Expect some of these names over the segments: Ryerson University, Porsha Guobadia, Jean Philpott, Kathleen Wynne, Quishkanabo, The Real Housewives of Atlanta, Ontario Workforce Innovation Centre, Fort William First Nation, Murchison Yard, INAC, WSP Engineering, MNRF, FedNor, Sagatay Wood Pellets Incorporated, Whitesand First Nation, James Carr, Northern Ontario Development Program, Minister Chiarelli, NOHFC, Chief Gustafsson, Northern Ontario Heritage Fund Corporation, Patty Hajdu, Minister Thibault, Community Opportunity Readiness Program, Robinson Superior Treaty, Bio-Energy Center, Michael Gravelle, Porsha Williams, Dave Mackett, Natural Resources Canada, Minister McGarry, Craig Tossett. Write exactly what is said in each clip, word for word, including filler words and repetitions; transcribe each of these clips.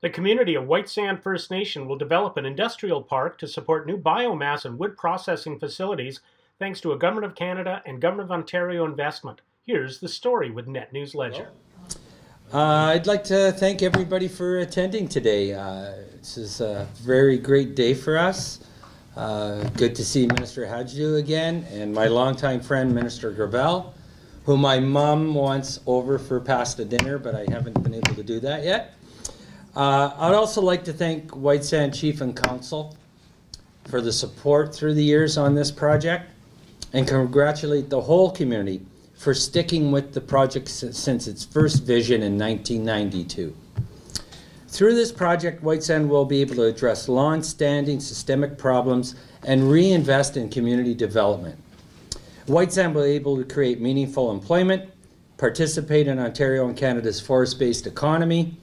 The community of Whitesand First Nation will develop an industrial park to support new biomass and wood processing facilities thanks to a Government of Canada and Government of Ontario investment. Here's the story with NetNewsLedger. Uh, I'd like to thank everybody for attending today. Uh, this is a very great day for us. Uh, good to see Minister Hajdu again and my longtime friend Minister Gravelle, who my mom wants over for pasta dinner, but I haven't been able to do that yet. Uh, I'd also like to thank Whitesand Chief and Council for the support through the years on this project, and congratulate the whole community for sticking with the project since its first vision in nineteen ninety-two. Through this project, Whitesand will be able to address long-standing systemic problems and reinvest in community development. Whitesand will be able to create meaningful employment, participate in Ontario and Canada's forest-based economy,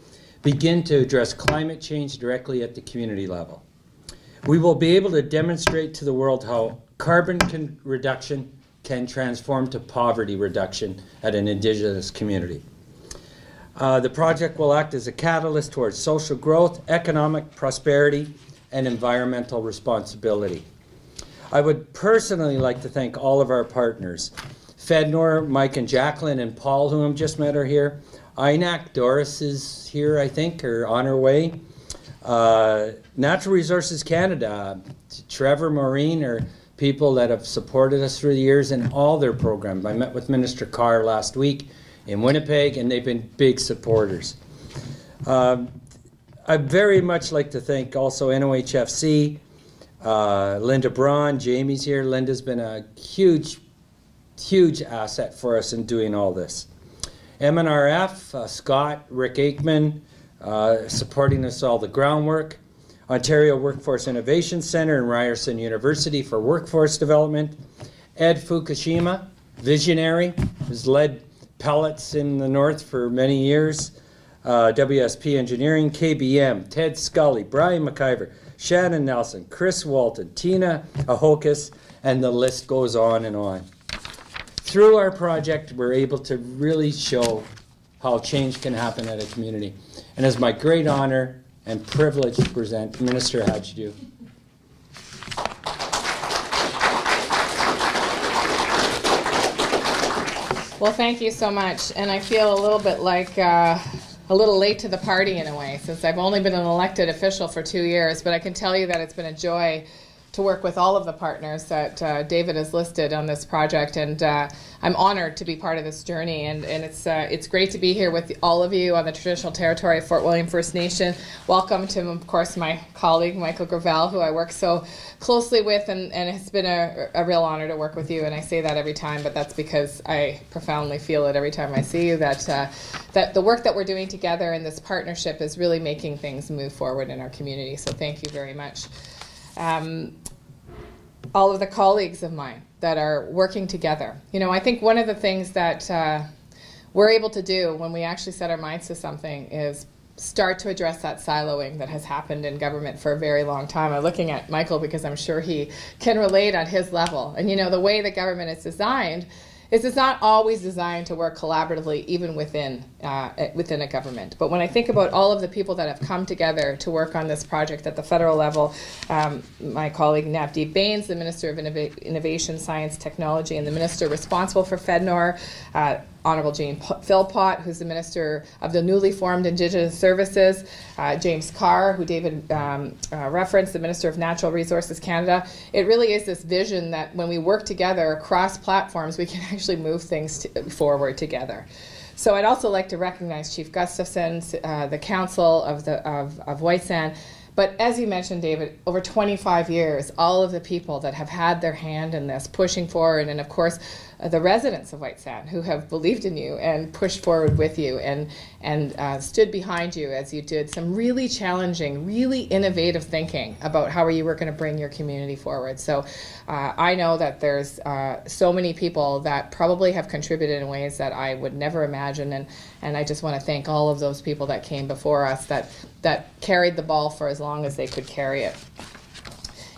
begin to address climate change directly at the community level. We will be able to demonstrate to the world how carbon can reduction can transform to poverty reduction at an Indigenous community. Uh, the project will act as a catalyst towards social growth, economic prosperity, and environmental responsibility. I would personally like to thank all of our partners, FedNor, Mike and Jacqueline, and Paul, who I've just met, are here. I N A C, Doris is here, I think, or on her way. Uh, Natural Resources Canada, Trevor, Maureen are people that have supported us through the years in all their programs. I met with Minister Carr last week in Winnipeg, and they've been big supporters. Uh, I'd very much like to thank also N O H F C, uh, Linda Braun, Jamie's here. Linda's been a huge, huge asset for us in doing all this. M N R F, uh, Scott, Rick Aikman, uh, supporting us all the groundwork. Ontario Workforce Innovation Centre and Ryerson University for workforce development. Ed Fukushima, visionary, who's led pellets in the north for many years. Uh, W S P Engineering, K B M, Ted Scully, Brian McIver, Shannon Nelson, Chris Walton, Tina Ahokas, and the list goes on and on. Through our project, we're able to really show how change can happen at a community. And it's my great honor and privilege to present Minister Hajdu. Well, thank you so much. And I feel a little bit like uh, a little late to the party in a way, since I've only been an elected official for two years. But I can tell you that it's been a joy to work with all of the partners that uh, David has listed on this project, and uh, I'm honored to be part of this journey, and, and it's uh, it's great to be here with all of you on the traditional territory of Fort William First Nation. Welcome to, of course, my colleague Michael Gravelle, who I work so closely with, and, and it's been a, a real honor to work with you, and I say that every time, but that's because I profoundly feel it every time I see you, that, uh, that the work that we're doing together in this partnership is really making things move forward in our community, so thank you very much. Um, all of the colleagues of mine that are working together. You know, I think one of the things that uh, we're able to do when we actually set our minds to something is start to address that siloing that has happened in government for a very long time. I'm looking at Michael because I'm sure he can relate on his level. And you know, the way that government is designed is it's not always designed to work collaboratively even within, uh, within a government. But when I think about all of the people that have come together to work on this project at the federal level, um, my colleague Navdeep Bains, the Minister of Innov Innovation, Science, Technology, and the Minister responsible for FedNor, uh, Honourable Jean Philpott, who's the Minister of the newly formed Indigenous Services, uh, James Carr, who David um, uh, referenced, the Minister of Natural Resources Canada. It really is this vision that when we work together across platforms, we can actually move things to, forward together. So I'd also like to recognize Chief Gustafsson, uh, the Council of, the, of, of Whitesand. But as you mentioned, David, over twenty-five years, all of the people that have had their hand in this, pushing forward, and of course, uh, the residents of Whitesand who have believed in you and pushed forward with you and, and uh, stood behind you as you did some really challenging, really innovative thinking about how you were going to bring your community forward. So uh, I know that there's uh, so many people that probably have contributed in ways that I would never imagine, and, and I just want to thank all of those people that came before us that, that carried the ball for as long long as they could carry it.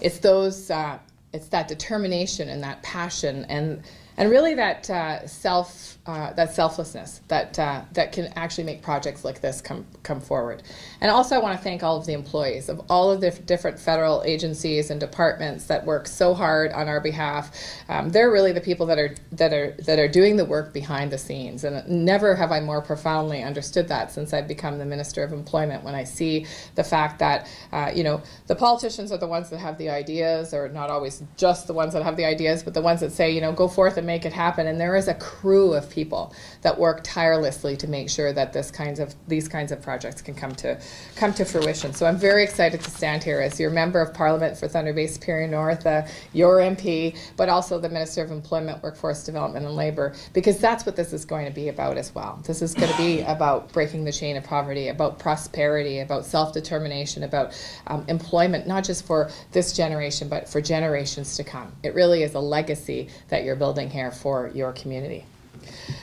It's those, uh, it's that determination and that passion and And really that uh, self, uh, that selflessness that, uh, that can actually make projects like this come, come forward. And also I want to thank all of the employees of all of the different federal agencies and departments that work so hard on our behalf. Um, they're really the people that are, that, are, that are doing the work behind the scenes. And never have I more profoundly understood that since I've become the Minister of Employment, when I see the fact that, uh, you know, the politicians are the ones that have the ideas, or not always just the ones that have the ideas, but the ones that say, you know, go forth and make it happen. And there is a crew of people that work tirelessly to make sure that this kinds of these kinds of projects can come to come to fruition. So I'm very excited to stand here as your Member of Parliament for Thunder Bay—Superior North, uh, your M P, but also the Minister of Employment, Workforce Development and Labour, because that's what this is going to be about as well. This is going to be about breaking the chain of poverty, about prosperity, about self-determination, about um, employment, not just for this generation, but for generations to come. It really is a legacy that you're building here for your community.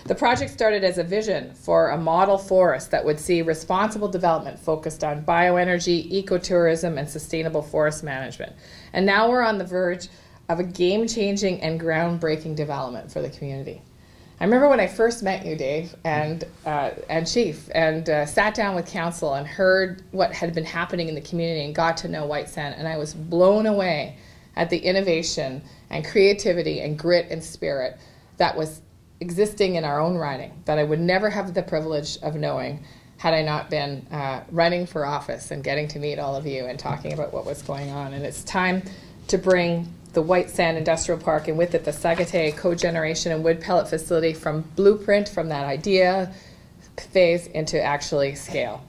The project started as a vision for a model forest that would see responsible development focused on bioenergy, ecotourism, and sustainable forest management. And now we're on the verge of a game-changing and groundbreaking development for the community. I remember when I first met you, Dave, and, uh, and Chief, and uh, sat down with Council and heard what had been happening in the community and got to know Whitesand, and I was blown away at the innovation and creativity and grit and spirit that was existing in our own riding, that I would never have the privilege of knowing had I not been uh, running for office and getting to meet all of you and talking about what was going on. And it's time to bring the Whitesand Industrial Park, and with it the Sagatay Cogeneration and Wood Pellet Facility, from blueprint, from that idea phase, into actually scale.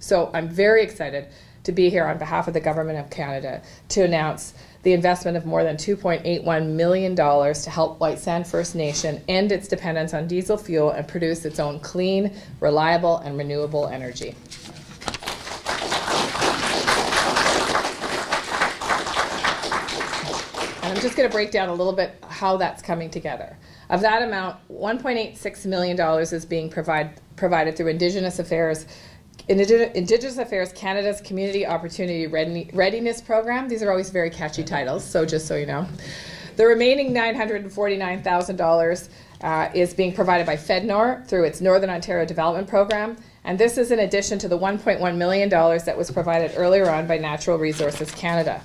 So I'm very excited to be here on behalf of the Government of Canada to announce the investment of more than two point eight one million dollars to help Whitesand First Nation end its dependence on diesel fuel and produce its own clean, reliable, and renewable energy. And I'm just going to break down a little bit how that's coming together. Of that amount, one point eight six million dollars is being provide, provided through Indigenous Affairs In Indigenous Affairs Canada's Community Opportunity Readiness Program. These are always very catchy titles, so just so you know. The remaining nine hundred forty-nine thousand dollars uh, is being provided by FedNor through its Northern Ontario Development Program, and this is in addition to the one point one million dollars that was provided earlier on by Natural Resources Canada.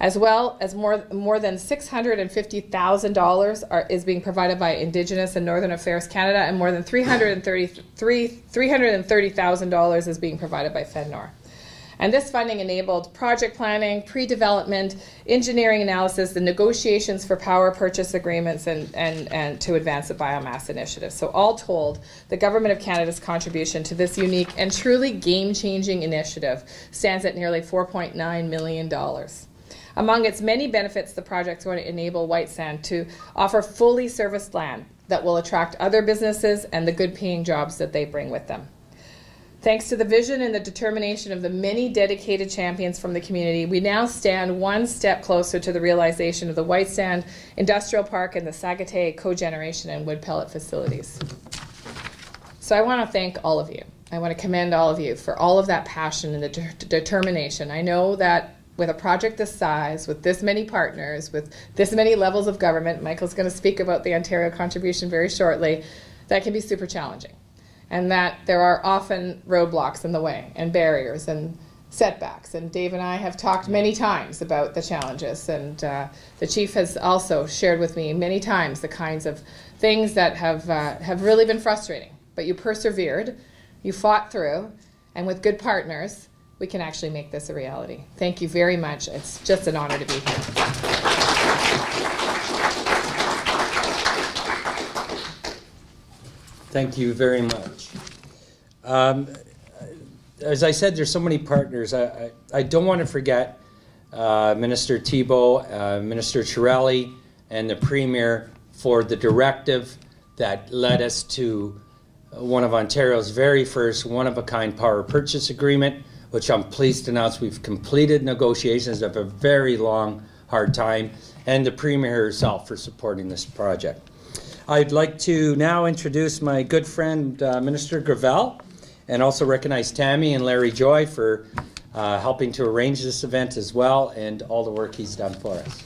As well as more, more than six hundred fifty thousand dollars is being provided by Indigenous and Northern Affairs Canada, and more than three hundred thirty thousand dollars is being provided by FedNor. And this funding enabled project planning, pre-development, engineering analysis, the negotiations for power purchase agreements, and, and, and to advance the biomass initiative. So all told, the Government of Canada's contribution to this unique and truly game-changing initiative stands at nearly four point nine million dollars. Among its many benefits, the project is going to enable Whitesand to offer fully serviced land that will attract other businesses and the good-paying jobs that they bring with them. Thanks to the vision and the determination of the many dedicated champions from the community, we now stand one step closer to the realization of the Whitesand Industrial Park and the Sagatay Cogeneration and Wood Pellet Facilities. So I want to thank all of you. I want to commend all of you for all of that passion and the de determination. I know that with a project this size, with this many partners, with this many levels of government, Michael's going to speak about the Ontario contribution very shortly, that can be super challenging. And that there are often roadblocks in the way, and barriers, and setbacks. And Dave and I have talked many times about the challenges, and uh, the Chief has also shared with me many times the kinds of things that have, uh, have really been frustrating. But you persevered, you fought through, and with good partners, we can actually make this a reality. Thank you very much. It's just an honor to be here. Thank you very much. Um, as I said, there's so many partners. I, I, I don't want to forget uh, Minister Thibault, uh, Minister Chiarelli, and the Premier for the directive that led us to one of Ontario's very first one-of-a-kind power purchase agreement, which I'm pleased to announce we've completed negotiations after a very long, hard time, and the Premier herself for supporting this project. I'd like to now introduce my good friend, uh, Minister Gravelle, and also recognize Tammy and Larry Joy for uh, helping to arrange this event as well, and all the work he's done for us.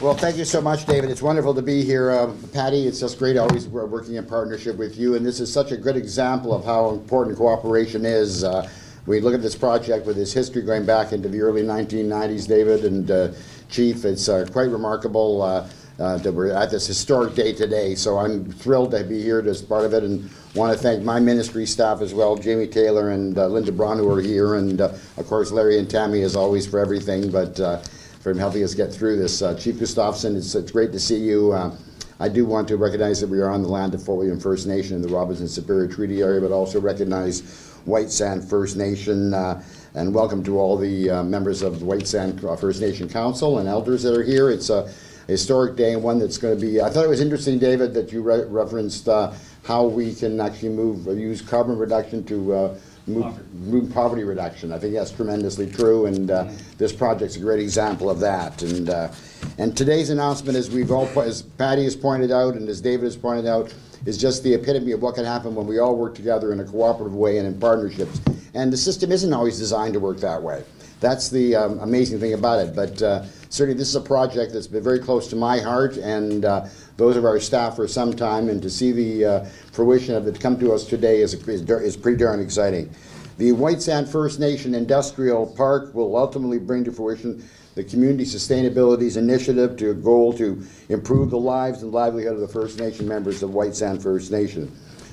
Well, thank you so much, David. It's wonderful to be here. Uh, Patty, it's just great always working in partnership with you, and this is such a good example of how important cooperation is. Uh, we look at this project with its history going back into the early nineteen nineties, David and uh, Chief. It's uh, quite remarkable uh, uh, that we're at this historic day today, so I'm thrilled to be here as part of it, and want to thank my ministry staff as well, Jamie Taylor and uh, Linda Braun, who are here, and uh, of course Larry and Tammy as always for everything, but uh, for helping us get through this. Uh, Chief Gustafsson, it's, it's great to see you. Uh, I do want to recognize that we are on the land of Fort William First Nation in the Robinson Superior Treaty area, but also recognize Whitesand First Nation, uh, and welcome to all the uh, members of the Whitesand First Nation Council and elders that are here. It's a historic day, and one that's going to be, I thought it was interesting, David, that you re referenced uh, how we can actually move, use carbon reduction to uh, move, move poverty reduction. I think that's tremendously true, and uh, this project's a great example of that. And uh, and today's announcement, as we've all, as Patty has pointed out, and as David has pointed out, is just the epitome of what can happen when we all work together in a cooperative way and in partnerships. And the system isn't always designed to work that way. That's the um, amazing thing about it. But uh, certainly this is a project that's been very close to my heart and uh, those of our staff for some time, and to see the uh, fruition of it come to us today is, a, is, is pretty darn exciting. The Whitesand First Nation Industrial Park will ultimately bring to fruition the Community Sustainability Initiative, to a goal to improve the lives and livelihood of the First Nation members of Whitesand First Nation.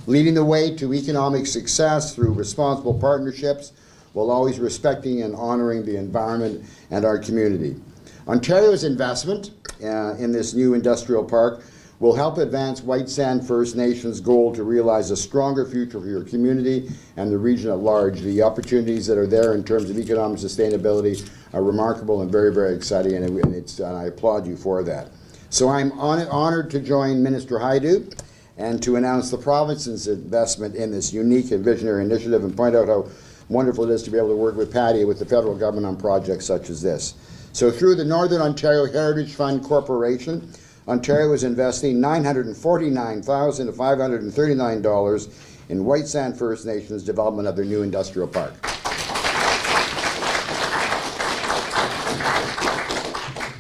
Leading the way to economic success through responsible partnerships, while always respecting and honoring the environment and our community. Ontario's investment uh, in this new industrial park will help advance Whitesand First Nation's goal to realize a stronger future for your community and the region at large. The opportunities that are there in terms of economic sustainability are remarkable and very, very exciting, and, it, and, it's, and I applaud you for that. So I'm on, honored to join Minister Hajdu and to announce the province's investment in this unique and visionary initiative, and point out how wonderful it is to be able to work with Patty with the federal government on projects such as this. So through the Northern Ontario Heritage Fund Corporation, Ontario is investing nine hundred forty-nine thousand five hundred thirty-nine dollars in Whitesand First Nation's development of their new industrial park.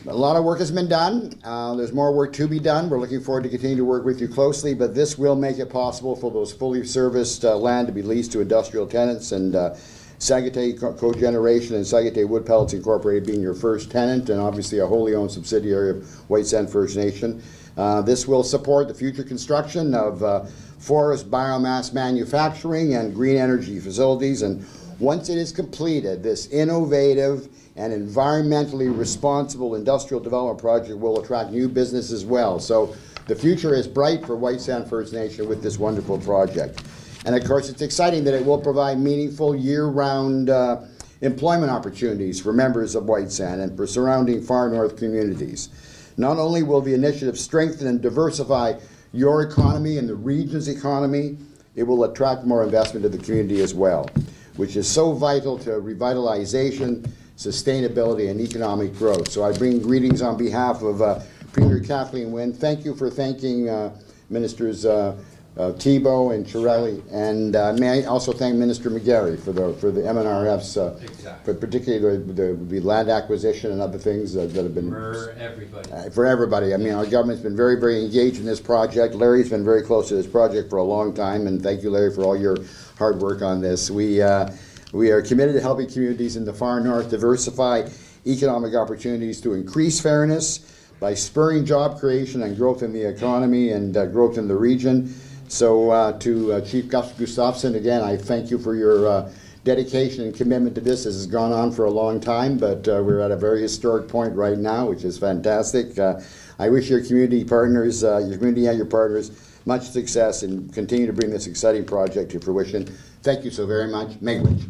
A lot of work has been done. Uh, there's more work to be done. We're looking forward to continuing to work with you closely, but this will make it possible for those fully serviced uh, land to be leased to industrial tenants, and uh, Sagatay Cogeneration and Sagatay Wood Pellets Incorporated being your first tenant, and obviously a wholly owned subsidiary of Whitesand First Nation. Uh, this will support the future construction of uh, forest biomass manufacturing and green energy facilities, and once it is completed, this innovative and environmentally responsible industrial development project will attract new business as well. So the future is bright for Whitesand First Nation with this wonderful project. And of course, it's exciting that it will provide meaningful year-round uh, employment opportunities for members of Whitesand and for surrounding far north communities. Not only will the initiative strengthen and diversify your economy and the region's economy, it will attract more investment to the community as well, which is so vital to revitalization, sustainability, and economic growth. So I bring greetings on behalf of uh, Premier Kathleen Wynne. Thank you for thanking uh, Ministers uh, Uh, Thibault and Chiarelli, and uh, may I also thank Minister McGarry for the for the M N R F's, uh, exactly. for particularly the, the, the land acquisition and other things that, that have been for everybody. Uh, for everybody. I mean, our government's been very, very engaged in this project. Larry's been very close to this project for a long time, and thank you, Larry, for all your hard work on this. We uh, we are committed to helping communities in the far north diversify economic opportunities to increase fairness by spurring job creation and growth in the economy and uh, growth in the region. So uh, to uh, Chief Gustafsson, again, I thank you for your uh, dedication and commitment to this. This has gone on for a long time, but uh, we're at a very historic point right now, which is fantastic. Uh, I wish your community partners, uh, your community and your partners, much success, and continue to bring this exciting project to fruition. Thank you so very much. Miigwech.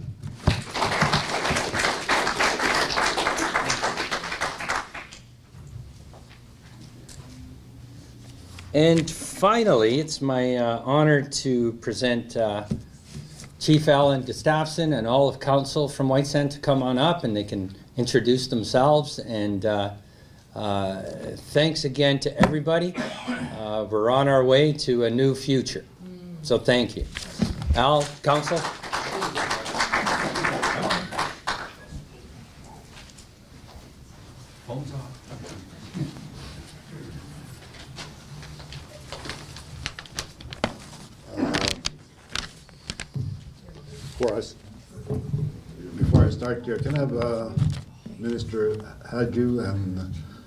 And finally, it's my uh, honor to present uh, Chief Alan Gustafsson and all of Council from Whitesand to come on up, and they can introduce themselves. And uh, uh, thanks again to everybody. Uh, we're on our way to a new future. So thank you. Al, Council. for us. Before I start here, can I have uh, Minister Hajdu and uh,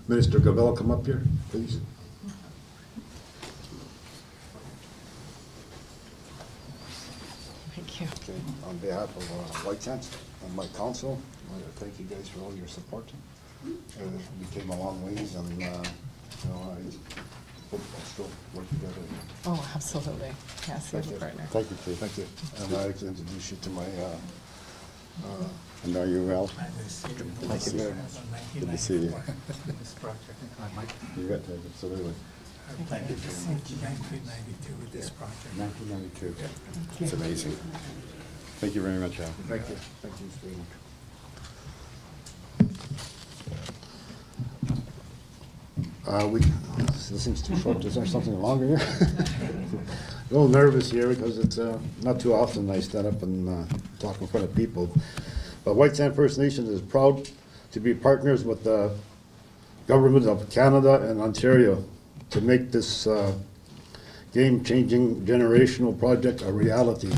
Minister Gravelle come up here, please? Thank you. Okay. On behalf of uh, Whitesand and my council, I want to thank you guys for all your support. Uh, we came a long ways, and uh, you know, I hope we'll still work together. Oh, absolutely. Yes, you're a partner. Thank you, Chief. Thank you. And I'd like to introduce you to my uh, Uh, and are you well? Thank you very much. Good to see you. You got that, absolutely. I planted this in nineteen ninety-two with this project. nineteen ninety-two. Yeah. It's amazing. Thank you very much, Al. Thank you. Thank you, Stephen. Uh, we, this seems too short. Is there something longer here? A little nervous here because it's uh, not too often I stand up and uh, talk in front of people. But Whitesand First Nation is proud to be partners with the government of Canada and Ontario to make this uh, game-changing generational project a reality.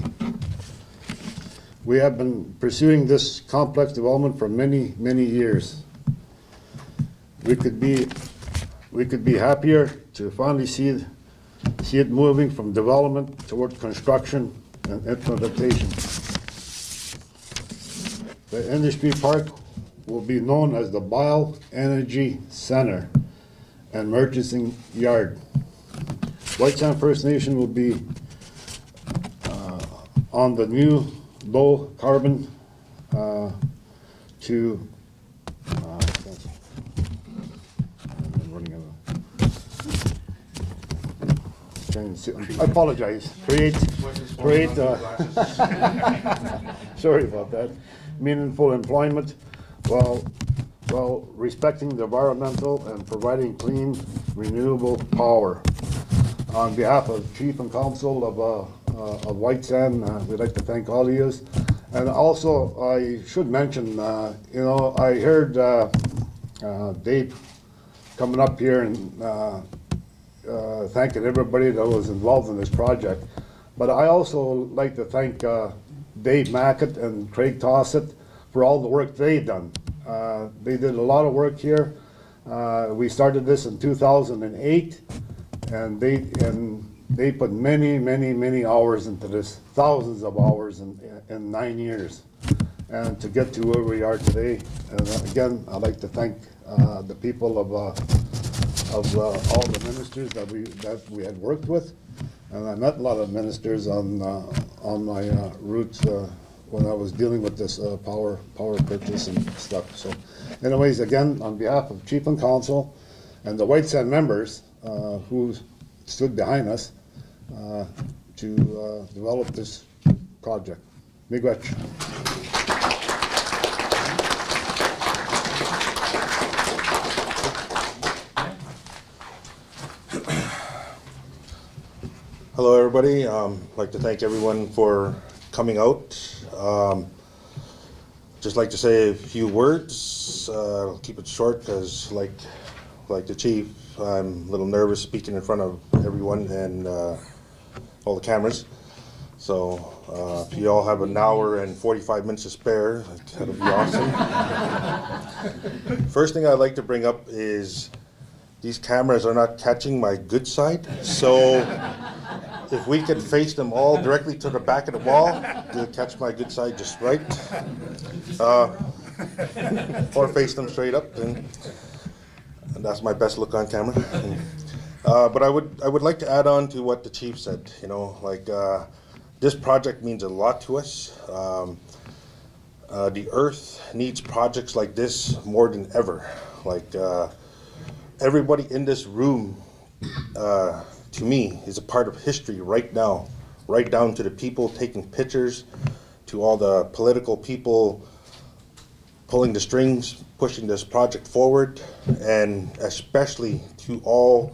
We have been pursuing this complex development for many, many years. We could be We could be happier to finally see it, see it moving from development toward construction and implementation. The industry park will be known as the Bio-Energy Center and Murchison Yard. Whitesand First Nation will be uh, on the new low carbon uh, to uh, I apologize. Create, create. Uh, sorry about that. Meaningful employment, while while respecting the environmental and providing clean, renewable power. On behalf of Chief and Council of uh, uh, of Whitesand, uh, we'd like to thank all of you. And also, I should mention, uh, you know, I heard uh, uh, Dave coming up here and. Uh, Uh, thanking everybody that was involved in this project. But I also like to thank uh, Dave Mackett and Craig Tossett for all the work they've done. Uh, they did a lot of work here. Uh, we started this in two thousand eight, and they and they put many, many, many hours into this, thousands of hours in, in nine years. And to get to where we are today, and again, I'd like to thank uh, the people of uh, of uh, all the ministers that we that we had worked with, and I met a lot of ministers on uh, on my uh, route uh, when I was dealing with this uh, power power purchase and stuff. So, anyways, again, on behalf of Chief and Council and the Whitesand members uh, who stood behind us uh, to uh, develop this project. Miigwech. Hello everybody, um, I'd like to thank everyone for coming out. Um, just like to say a few words, uh, I'll keep it short because like like the Chief, I'm a little nervous speaking in front of everyone and uh, all the cameras. So uh, if you all have an hour and forty-five minutes to spare, that would be awesome. First thing I'd like to bring up is these cameras are not catching my good side, so if we could face them all directly to the back of the wall, they'll catch my good side just right, uh, or face them straight up, and, and that's my best look on camera. And, uh, but I would I would like to add on to what the Chief said. You know, like uh, this project means a lot to us. Um, uh, the Earth needs projects like this more than ever. Like. Uh, Everybody in this room, uh, to me, is a part of history right now, right down to the people taking pictures, to all the political people pulling the strings, pushing this project forward, and especially to all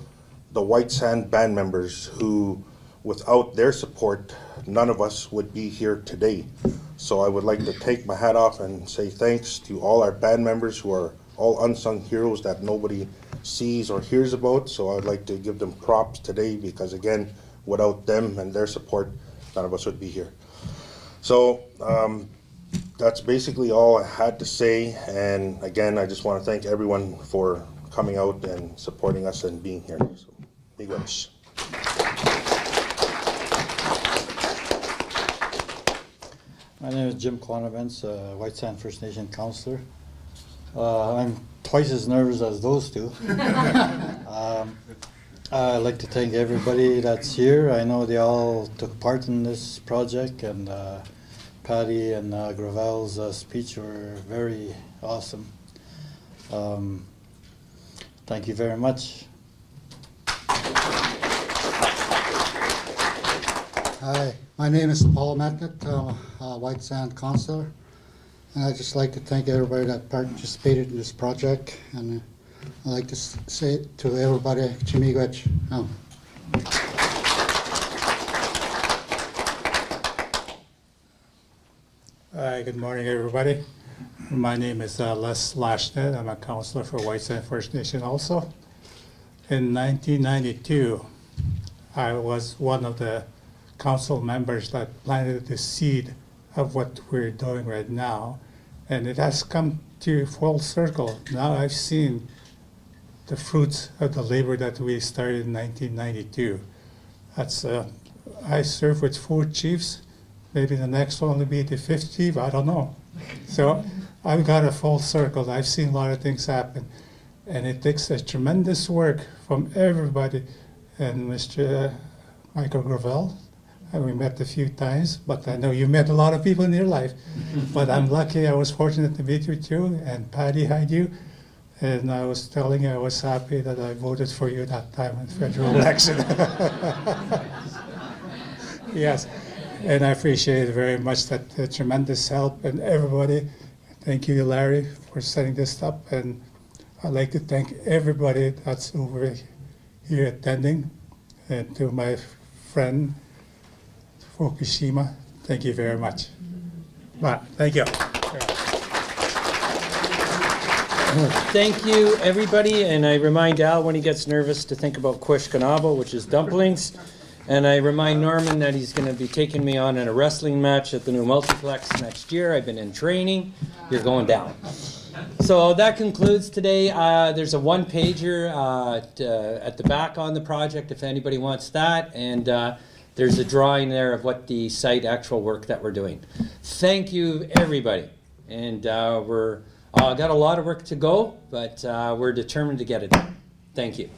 the Whitesand band members who, without their support, none of us would be here today. So I would like to take my hat off and say thanks to all our band members who are all unsung heroes that nobody sees or hears about, so I'd like to give them props today because again, without them and their support, none of us would be here. So um, that's basically all I had to say, and again, I just want to thank everyone for coming out and supporting us and being here. So, big wish. My name is Jim Clonovance, uh, Whitesand First Nation councillor. Uh, I'm twice as nervous as those two. um, I'd like to thank everybody that's here. I know they all took part in this project, and uh, Patty and uh, Gravelle's uh, speech were very awesome. Um, thank you very much. Hi, my name is Paul Mackett, uh, uh, Whitesand councillor, and I'd just like to thank everybody that participated in this project, and I'd like to say to everybody, Chimigwech. Oh. Hi, good morning everybody. My name is uh, Les Lashnet. I'm a councillor for Whitesand First Nation also. In nineteen ninety-two, I was one of the council members that planted the seed of what we're doing right now, and it has come to full circle. Now I've seen the fruits of the labor that we started in nineteen ninety-two. That's uh, I serve with four chiefs. Maybe the next one will be the fifth chief, I don't know. So I've got a full circle. I've seen a lot of things happen, and it takes a tremendous work from everybody. And Mister Michael Gravelle, and we met a few times, but I know you met a lot of people in your life. But I'm lucky, I was fortunate to meet you too, and Patty Hajdu. And I was telling you I was happy that I voted for you that time in the federal election. Yes, and I appreciate it very much, that the tremendous help and everybody. Thank you, Larry, for setting this up. And I'd like to thank everybody that's over here attending, and to my friend, Fukushima, thank you very much. Well, thank you. Thank you, everybody. And I remind Al, when he gets nervous, to think about Quishkanabo, which is dumplings. And I remind Norman that he's going to be taking me on in a wrestling match at the new multiplex next year. I've been in training. You're going down. So that concludes today. Uh, there's a one-pager uh, uh, at the back on the project if anybody wants that. And uh, there's a drawing there of what the site actual work that we're doing. Thank you, everybody. And uh, we're uh, got a lot of work to go, but uh, we're determined to get it done. Thank you.